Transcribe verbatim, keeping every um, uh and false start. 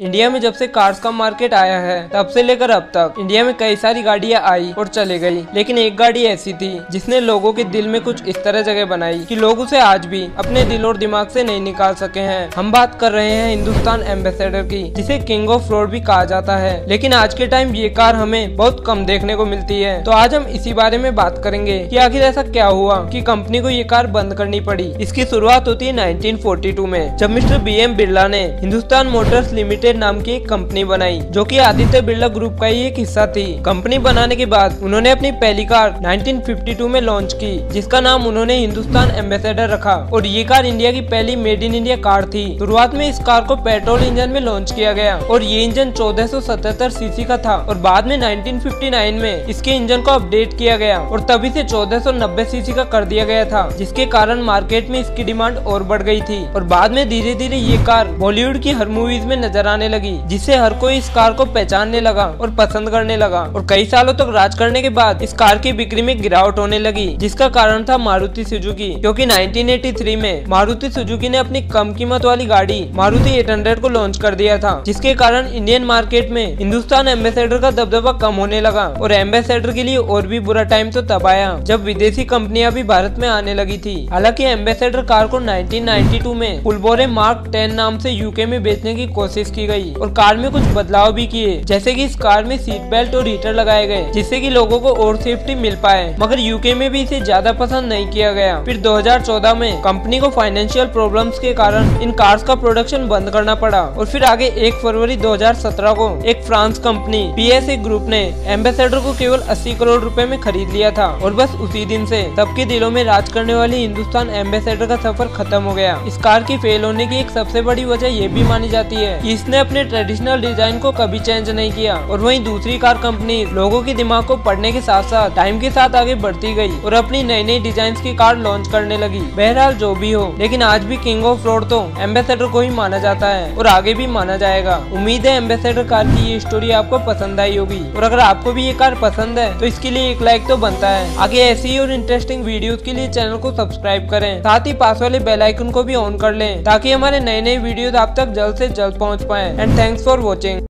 India में जब से कार्स का मार्केट आया है तब से लेकर अब तक इंडिया में कई सारी गाड़ियां आई और चले गई, लेकिन एक गाड़ी ऐसी थी जिसने लोगों के दिल में कुछ इस तरह जगह बनाई कि लोग उसे आज भी अपने दिल और दिमाग से नहीं निकाल सके हैं। हम बात कर रहे हैं हिंदुस्तान एम्बेसडर की, जिसे किंग ऑफ रोड भी कहा जाता है, लेकिन आज के टाइम ये कार हमें बहुत कम देखने को मिलती है। तो आज हम इसी बारे में बात करेंगे कि आखिर ऐसा क्या हुआ कि कंपनी को ये कार बंद करनी पड़ी। इसकी शुरुआत होती है नाइनटीन फोर्टी टू में, जब मिस्टर बी एम बिरला ने हिंदुस्तान मोटर्स लिमिटेड नाम की एक कंपनी बनाई, जो कि आदित्य बिरला ग्रुप का ही एक हिस्सा थी। कंपनी बनाने के बाद उन्होंने अपनी पहली कार नाइनटीन फिफ्टी टू में लॉन्च की, जिसका नाम उन्होंने हिंदुस्तान एम्बेसडर रखा, और ये कार इंडिया की पहली मेड इन इंडिया कार थी। शुरुआत में इस कार को पेट्रोल इंजन में लॉन्च किया गया और ये इंजन चौदह सौ सतहत्तर सीसी का था, और बाद में नाइनटीन फिफ्टी नाइन में इसके इंजन को अपडेट किया गया और तभी से चौदह सौ नब्बे सीसी का कर दिया गया था, जिसके कारण मार्केट में इसकी डिमांड और बढ़ गई थी। और बाद में धीरे धीरे ये कार बॉलीवुड की हर मूवीज में नजर आने लगी, जिससे हर कोई इस कार को पहचानने लगा और पसंद करने लगा। और कई सालों तक राज करने के बाद इस कार की बिक्री में गिरावट होने लगी, जिसका कारण था मारुति सुजुकी, क्योंकि नाइनटीन एटी थ्री में मारुति सुजुकी ने अपनी कम कीमत वाली गाड़ी मारुति एट हंड्रेड को लॉन्च कर दिया था, जिसके कारण इंडियन मार्केट में हिंदुस्तान एम्बेसडर का दबदबा कम होने लगा। और एम्बेसडर के लिए और भी बुरा टाइम तो तब आया जब विदेशी कंपनियां भी भारत में आने लगी थी। हालांकि एम्बेसडर कार को नाइनटीन नाइंटी टू में फुलबोरे मार्क टेन नाम से यूके में बेचने की कोशिश की गई और कार में कुछ बदलाव भी किए, जैसे कि इस कार में सीट बेल्ट और हीटर लगाए गए, जिससे कि लोगों को और सेफ्टी मिल पाए, मगर यूके में भी इसे ज्यादा पसंद नहीं किया गया। फिर दो हज़ार चौदह में कंपनी को फाइनेंशियल प्रॉब्लम्स के कारण इन कार्स का प्रोडक्शन बंद करना पड़ा। और फिर आगे एक फरवरी दो हज़ार सत्रह को एक France company P S A group ने एम्बेसडर को केवल अस्सी करोड़ रुपए में खरीद लिया था, और बस उसी दिन से सबके दिलों में राज करने वाली हिंदुस्तान एम्बेसडर का सफर खत्म हो गया। इस कार की फेल होने की एक सबसे बड़ी वजह ये भी मानी जाती है, इसने अपने ट्रेडिशनल डिजाइन को कभी चेंज नहीं किया। और वहीं दूसरी कार कंपनी लोगों के दिमाग को पढ़ने के साथ साथ टाइम के साथ आगे बढ़ती गई और अपनी नई नई डिजाइन की कार लॉन्च करने लगी। बहरहाल जो भी हो, लेकिन आज भी किंग ऑफ रोड तो एम्बेसडर को ही माना जाता है और आगे भी माना जाएगा। उम्मीद है एम्बेसडर कार की ये स्टोरी आपको पसंद आई होगी, और अगर आपको भी ये कार पसंद है तो इसके लिए एक लाइक तो बनता है। आगे ऐसी ही और इंटरेस्टिंग वीडियो के लिए चैनल को सब्सक्राइब करें, साथ ही पास वाले बेल आइकन को भी ऑन कर लें, ताकि हमारे नए नए वीडियो आप तक जल्द से जल्द पहुँच पाएं। And thanks for watching.